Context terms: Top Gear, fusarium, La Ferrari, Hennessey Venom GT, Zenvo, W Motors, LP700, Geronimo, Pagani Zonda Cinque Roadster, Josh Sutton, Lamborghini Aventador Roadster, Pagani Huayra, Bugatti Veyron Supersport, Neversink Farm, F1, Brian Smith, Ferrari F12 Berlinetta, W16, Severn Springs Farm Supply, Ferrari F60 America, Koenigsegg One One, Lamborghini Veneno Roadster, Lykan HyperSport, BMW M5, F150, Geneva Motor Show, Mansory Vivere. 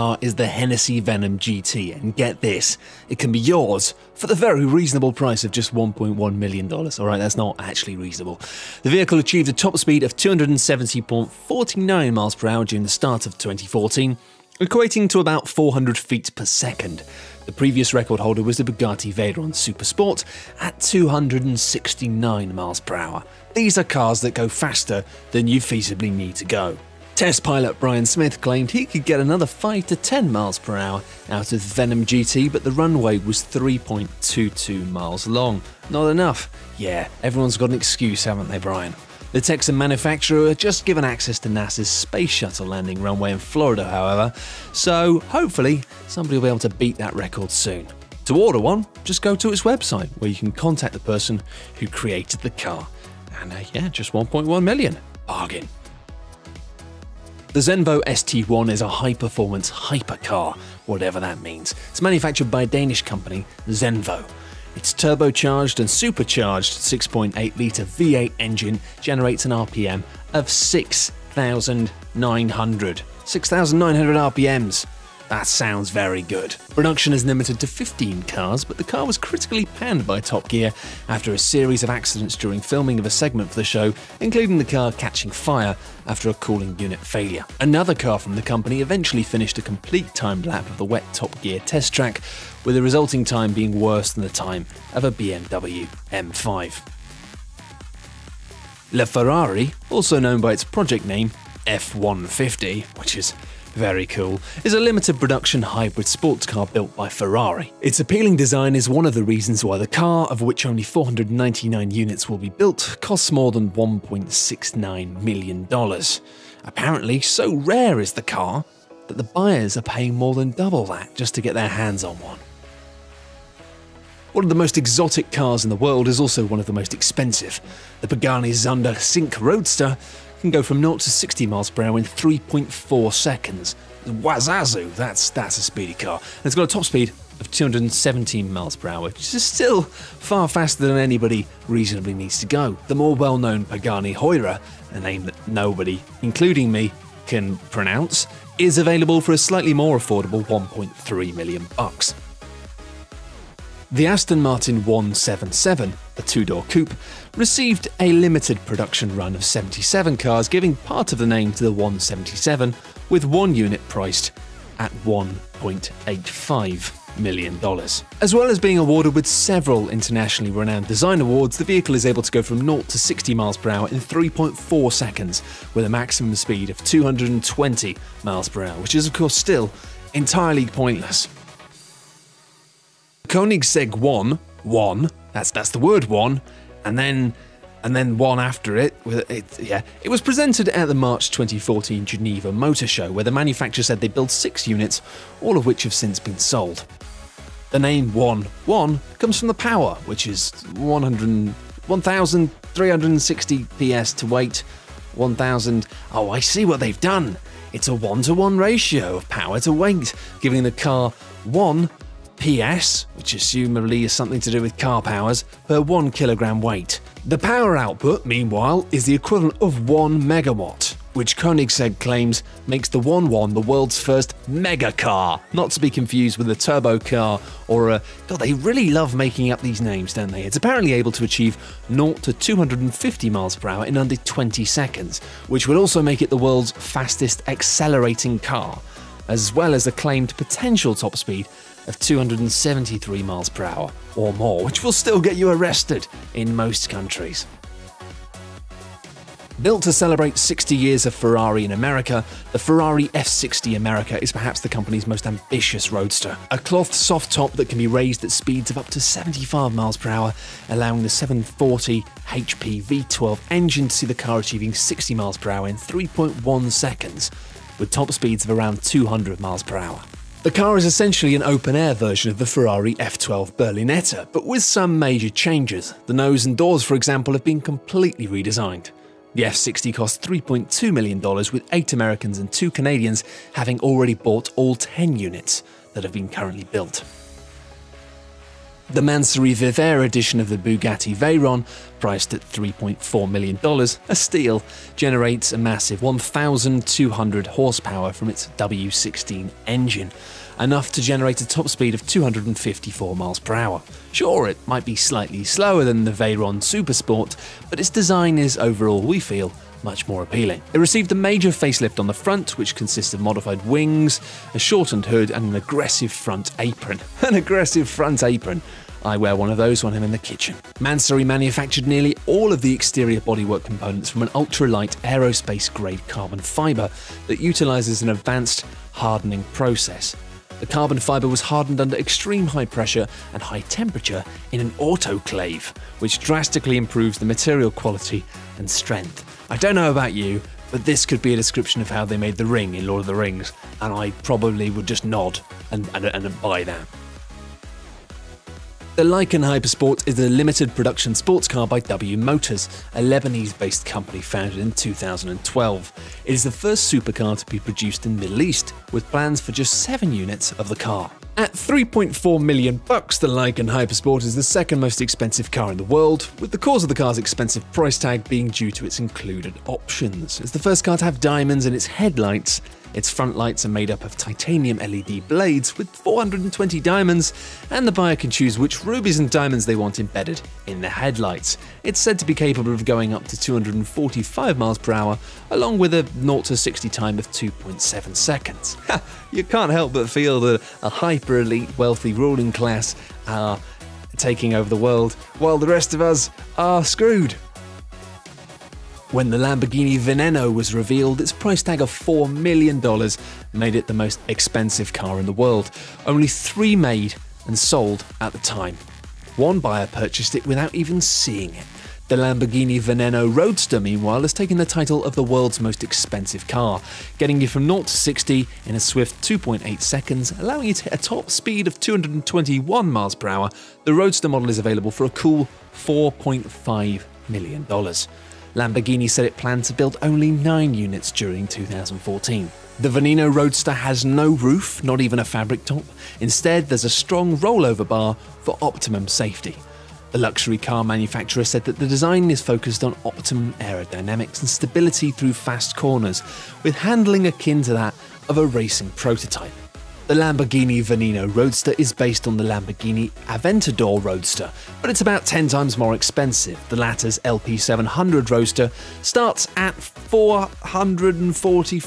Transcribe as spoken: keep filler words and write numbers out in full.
car is the Hennessey Venom G T, and get this, it can be yours for the very reasonable price of just one point one million dollars. Alright, that's not actually reasonable. The vehicle achieved a top speed of two hundred seventy point four nine miles per hour during the start of twenty fourteen, equating to about four hundred feet per second. The previous record holder was the Bugatti Veyron Supersport at two hundred sixty-nine miles per hour. These are cars that go faster than you feasibly need to go. Test pilot Brian Smith claimed he could get another five to ten miles per hour out of Venom G T, but the runway was three point two two miles long. Not enough. Yeah, everyone's got an excuse, haven't they, Brian? The Texan manufacturer had just given access to NASA's space shuttle landing runway in Florida, however, so hopefully somebody will be able to beat that record soon. To order one, just go to its website, where you can contact the person who created the car. And uh, yeah, just one point one million. Bargain. The Zenvo S T one is a high-performance hypercar, whatever that means. It's manufactured by a Danish company, Zenvo. Its turbocharged and supercharged six point eight litre V eight engine generates an R P M of six thousand nine hundred. six thousand nine hundred R P Ms. That sounds very good. Production is limited to fifteen cars, but the car was critically panned by Top Gear after a series of accidents during filming of a segment for the show, including the car catching fire after a cooling unit failure. Another car from the company eventually finished a complete timed lap of the wet Top Gear test track, with the resulting time being worse than the time of a B M W M five. La Ferrari, also known by its project name F one fifty, which is very cool, is a limited production hybrid sports car built by Ferrari. Its appealing design is one of the reasons why the car, of which only four hundred ninety-nine units will be built, costs more than one point six nine million dollars. Apparently, so rare is the car that the buyers are paying more than double that just to get their hands on one. One of the most exotic cars in the world is also one of the most expensive. The Pagani Zonda Cinque Roadster can go from zero to sixty miles per hour in three point four seconds. Wazazu, that's, that's a speedy car. And it's got a top speed of two hundred seventeen miles per hour, which is still far faster than anybody reasonably needs to go. The more well-known Pagani Huayra, a name that nobody, including me, can pronounce, is available for a slightly more affordable one point three million bucks. The Aston Martin one seventy-seven, a two-door coupe, received a limited production run of seventy-seven cars, giving part of the name to the one seventy-seven, with one unit priced at one point eight five million dollars. As well as being awarded with several internationally renowned design awards, the vehicle is able to go from zero to sixty miles per hour in three point four seconds, with a maximum speed of two hundred twenty miles per hour, which is of course still entirely pointless. Koenigsegg One One, that's that's the word one, and then and then one after it. With it, yeah, it was presented at the March twenty fourteen Geneva Motor Show, where the manufacturer said they built six units, all of which have since been sold. The name One One comes from the power, which is one thousand three hundred sixty P S to weight. one thousand. Oh, I see what they've done. It's a one-to-one ratio of power to weight, giving the car one P S, which assumably is something to do with car powers, per one kilogram weight. The power output, meanwhile, is the equivalent of one megawatt, which Koenigsegg claims makes the one one the world's first mega car, not to be confused with a turbo car or a... God, they really love making up these names, don't they? It's apparently able to achieve zero to two hundred fifty miles per hour in under twenty seconds, which would also make it the world's fastest accelerating car, as well as the claimed potential top speed of two hundred seventy-three miles per hour or more, which will still get you arrested in most countries. Built to celebrate sixty years of Ferrari in America, the Ferrari F sixty America is perhaps the company's most ambitious roadster. A cloth soft top that can be raised at speeds of up to seventy-five miles per hour, allowing the seven forty H P V twelve engine to see the car achieving sixty miles per hour in three point one seconds, with top speeds of around two hundred miles per hour. The car is essentially an open-air version of the Ferrari F twelve Berlinetta, but with some major changes. The nose and doors, for example, have been completely redesigned. The F sixty cost three point two million dollars, with eight Americans and two Canadians having already bought all ten units that have been currently built. The Mansory Vivere edition of the Bugatti Veyron, priced at three point four million dollars, a steal, generates a massive one thousand two hundred horsepower from its W sixteen engine, enough to generate a top speed of two hundred fifty-four miles per hour. Sure, it might be slightly slower than the Veyron Supersport, but its design is overall, we feel, much more appealing. It received a major facelift on the front, which consists of modified wings, a shortened hood, and an aggressive front apron. An aggressive front apron. I wear one of those when I'm in the kitchen. Mansory manufactured nearly all of the exterior bodywork components from an ultralight aerospace-grade carbon fiber that utilizes an advanced hardening process. The carbon fiber was hardened under extreme high pressure and high temperature in an autoclave, which drastically improves the material quality and strength. I don't know about you, but this could be a description of how they made the ring in Lord of the Rings, and I probably would just nod and, and, and buy that. The Lykan HyperSport is a limited production sports car by W Motors, a Lebanese-based company founded in two thousand twelve. It is the first supercar to be produced in the Middle East, with plans for just seven units of the car. At three point four million bucks, the Lykan HyperSport is the second most expensive car in the world, with the cause of the car's expensive price tag being due to its included options. It's the first car to have diamonds in its headlights. Its front lights are made up of titanium L E D blades with four hundred twenty diamonds, and the buyer can choose which rubies and diamonds they want embedded in the headlights. It's said to be capable of going up to two hundred forty-five miles per hour, along with a zero to sixty time of two point seven seconds. Ha, you can't help but feel that a hyper elite, wealthy ruling class are taking over the world, while the rest of us are screwed. When the Lamborghini Veneno was revealed, its price tag of four million dollars made it the most expensive car in the world. Only three made and sold at the time. One buyer purchased it without even seeing it. The Lamborghini Veneno Roadster, meanwhile, has taken the title of the world's most expensive car, getting you from zero to sixty in a swift two point eight seconds, allowing you to hit a top speed of two hundred twenty-one miles per hour. The Roadster model is available for a cool four point five million dollars. Lamborghini said it planned to build only nine units during two thousand fourteen. The Veneno Roadster has no roof, not even a fabric top. Instead, there's a strong rollover bar for optimum safety. The luxury car manufacturer said that the design is focused on optimum aerodynamics and stability through fast corners, with handling akin to that of a racing prototype. The Lamborghini Veneno Roadster is based on the Lamborghini Aventador Roadster, but it's about ten times more expensive. The latter's L P seven hundred Roadster starts at four hundred forty-five thousand dollars.